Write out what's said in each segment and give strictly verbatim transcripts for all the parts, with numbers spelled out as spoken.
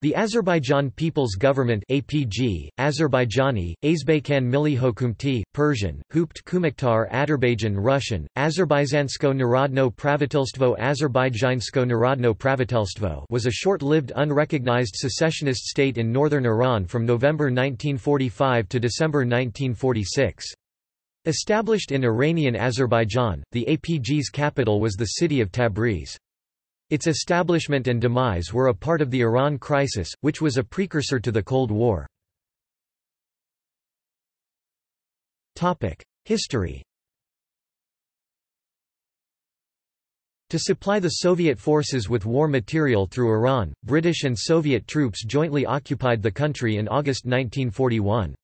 The Azerbaijan People's Government (A P G, Azerbaijani, Azbekhan Milli Hokumti, Persian, Hupt Kumuktar Azerbaijan Russian, Azerbaizansko Narodno Pravitelstvo Azerbaijinsko Narodno Pravitelstvo was a short-lived unrecognized secessionist state in northern Iran from November nineteen forty-five to December nineteen forty-six. Established in Iranian Azerbaijan, the A P G's capital was the city of Tabriz. Its establishment and demise were a part of the Iran crisis, which was a precursor to the Cold War. History. To supply the Soviet forces with war material through Iran, British and Soviet troops jointly occupied the country in August nineteen forty-one.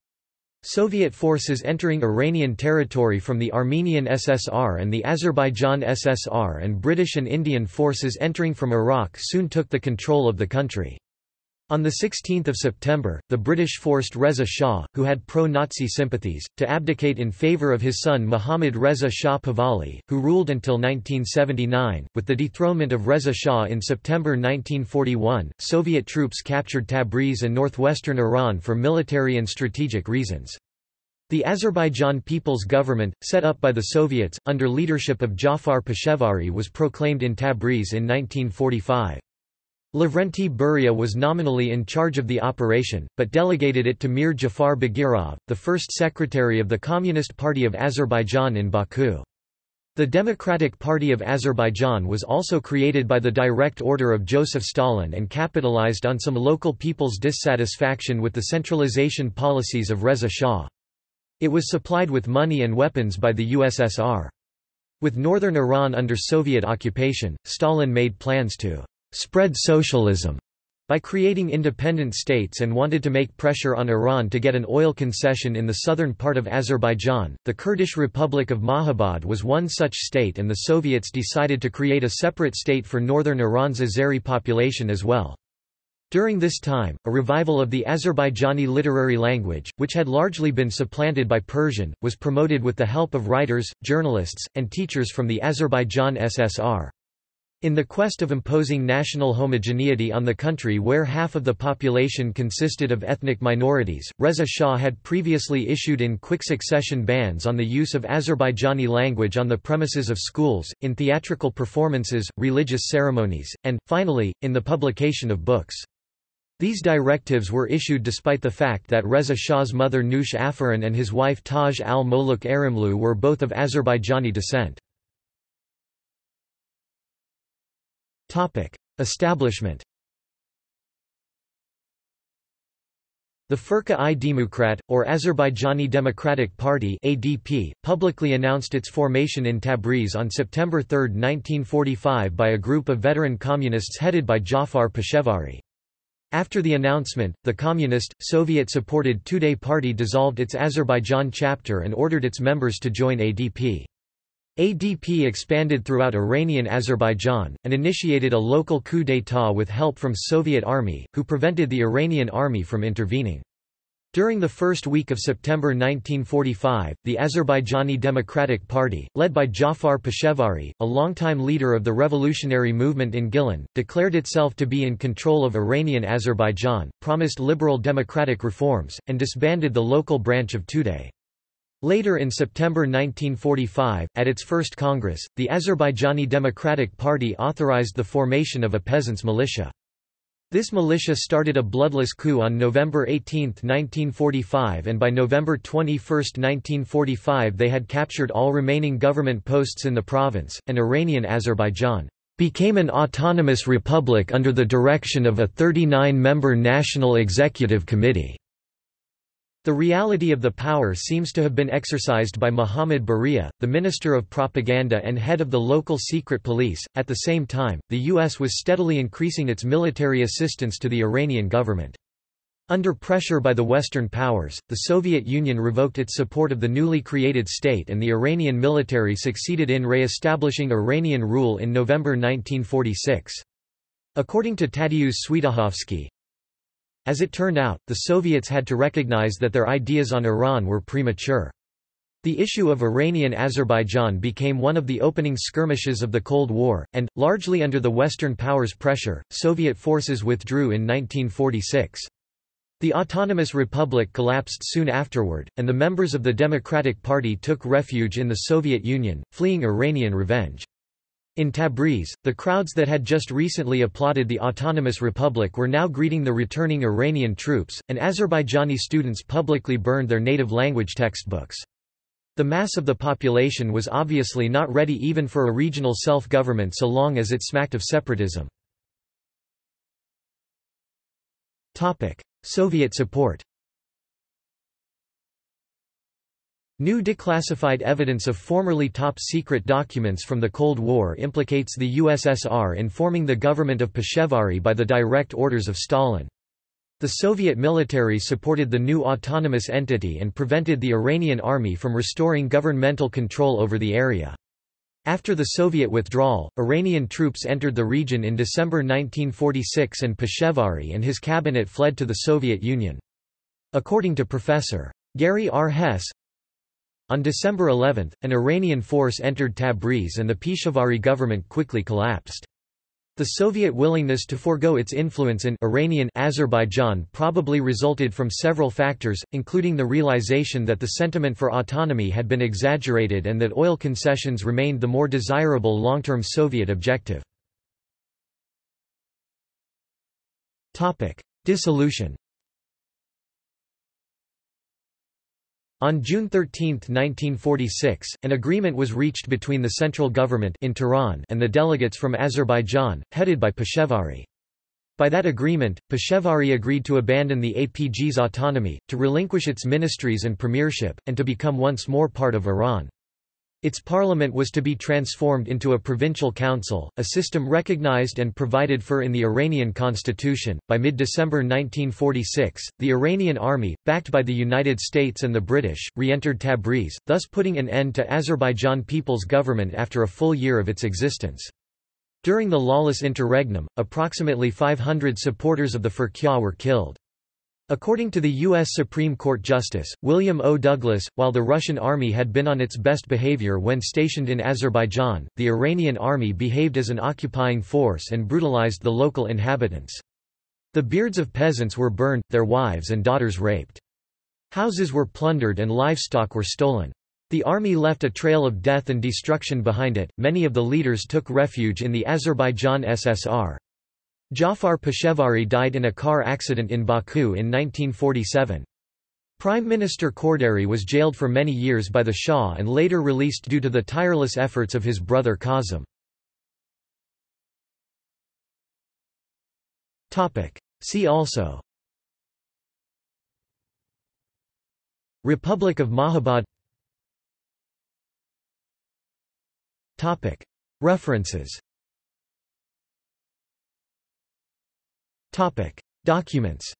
Soviet forces entering Iranian territory from the Armenian S S R and the Azerbaijan S S R and British and Indian forces entering from Iraq soon took the control of the country. On the sixteenth of September, the British forced Reza Shah, who had pro-Nazi sympathies, to abdicate in favour of his son Mohammad Reza Shah Pahlavi, who ruled until nineteen seventy-nine. With the dethronement of Reza Shah in September nineteen forty-one, Soviet troops captured Tabriz and northwestern Iran for military and strategic reasons. The Azerbaijan People's Government, set up by the Soviets, under leadership of Jafar Pishavari, was proclaimed in Tabriz in nineteen forty-five. Lavrentiy Beria was nominally in charge of the operation, but delegated it to Mir Jafar Bagirov, the first secretary of the Communist Party of Azerbaijan in Baku. The Democratic Party of Azerbaijan was also created by the direct order of Joseph Stalin and capitalized on some local people's dissatisfaction with the centralization policies of Reza Shah. It was supplied with money and weapons by the U S S R. With northern Iran under Soviet occupation, Stalin made plans to spread socialism by creating independent states and wanted to make pressure on Iran to get an oil concession in the southern part of Azerbaijan. The Kurdish Republic of Mahabad was one such state, and the Soviets decided to create a separate state for northern Iran's Azeri population as well. During this time, a revival of the Azerbaijani literary language, which had largely been supplanted by Persian, was promoted with the help of writers, journalists, and teachers from the Azerbaijan S S R. In the quest of imposing national homogeneity on the country where half of the population consisted of ethnic minorities, Reza Shah had previously issued in quick succession bans on the use of Azerbaijani language on the premises of schools, in theatrical performances, religious ceremonies, and, finally, in the publication of books. These directives were issued despite the fact that Reza Shah's mother Nush Afarin and his wife Taj al-Moluk Aramlu were both of Azerbaijani descent. Establishment. The Firqya I Demokrat, or Azerbaijani Democratic Party (A D P), publicly announced its formation in Tabriz on September third nineteen forty-five by a group of veteran communists headed by Jafar Pishavari. After the announcement, the communist, Soviet-supported Tudeh Party dissolved its Azerbaijan chapter and ordered its members to join A D P. A D P expanded throughout Iranian Azerbaijan, and initiated a local coup d'état with help from Soviet army, who prevented the Iranian army from intervening. During the first week of September nineteen forty-five, the Azerbaijani Democratic Party, led by Jafar Pishavari, a longtime leader of the revolutionary movement in Gilan, declared itself to be in control of Iranian Azerbaijan, promised liberal democratic reforms, and disbanded the local branch of Tudeh. Later in September nineteen forty-five, at its first Congress, the Azerbaijani Democratic Party authorized the formation of a peasants' militia. This militia started a bloodless coup on November eighteenth nineteen forty-five, and by November twenty-first nineteen forty-five they had captured all remaining government posts in the province, and Iranian Azerbaijan became an autonomous republic under the direction of a thirty-nine member National Executive Committee. The reality of the power seems to have been exercised by Mohammad Baria, the Minister of Propaganda and head of the local secret police. At the same time, the U S was steadily increasing its military assistance to the Iranian government. Under pressure by the Western powers, the Soviet Union revoked its support of the newly created state, and the Iranian military succeeded in re-establishing Iranian rule in November nineteen forty-six. According to Tadeusz Swietochowski, as it turned out, the Soviets had to recognize that their ideas on Iran were premature. The issue of Iranian Azerbaijan became one of the opening skirmishes of the Cold War, and, largely under the Western powers' pressure, Soviet forces withdrew in nineteen forty-six. The Autonomous Republic collapsed soon afterward, and the members of the Democratic Party took refuge in the Soviet Union, fleeing Iranian revenge. In Tabriz, the crowds that had just recently applauded the Autonomous Republic were now greeting the returning Iranian troops, and Azerbaijani students publicly burned their native language textbooks. The mass of the population was obviously not ready even for a regional self-government so long as it smacked of separatism. Soviet support. New declassified evidence of formerly top-secret documents from the Cold War implicates the U S S R in forming the government of Pishavari by the direct orders of Stalin. The Soviet military supported the new autonomous entity and prevented the Iranian army from restoring governmental control over the area. After the Soviet withdrawal, Iranian troops entered the region in December nineteen forty-six and Pishavari and his cabinet fled to the Soviet Union. According to Professor Gary R. Hess, on December eleventh, an Iranian force entered Tabriz and the Pishavari government quickly collapsed. The Soviet willingness to forego its influence in Iranian Azerbaijan probably resulted from several factors, including the realization that the sentiment for autonomy had been exaggerated and that oil concessions remained the more desirable long-term Soviet objective. Topic: Dissolution. On June thirteenth nineteen forty-six, an agreement was reached between the central government in Tehran and the delegates from Azerbaijan, headed by Pishavari. By that agreement, Pishavari agreed to abandon the A P G's autonomy, to relinquish its ministries and premiership, and to become once more part of Iran. Its parliament was to be transformed into a provincial council, a system recognized and provided for in the Iranian constitution. By mid-December nineteen forty-six, the Iranian army, backed by the United States and the British, re-entered Tabriz, thus putting an end to Azerbaijan People's Government after a full year of its existence. During the lawless interregnum, approximately five hundred supporters of the Firqya were killed. According to the U S Supreme Court Justice, William O. Douglas, while the Russian army had been on its best behavior when stationed in Azerbaijan, the Iranian army behaved as an occupying force and brutalized the local inhabitants. The beards of peasants were burned, their wives and daughters raped. Houses were plundered and livestock were stolen. The army left a trail of death and destruction behind it. Many of the leaders took refuge in the Azerbaijan S S R. Jafar Pishavari died in a car accident in Baku in nineteen forty-seven. Prime Minister Kordari was jailed for many years by the Shah and later released due to the tireless efforts of his brother Kazim. See also: Republic of Mahabad. References. Topic: Documents.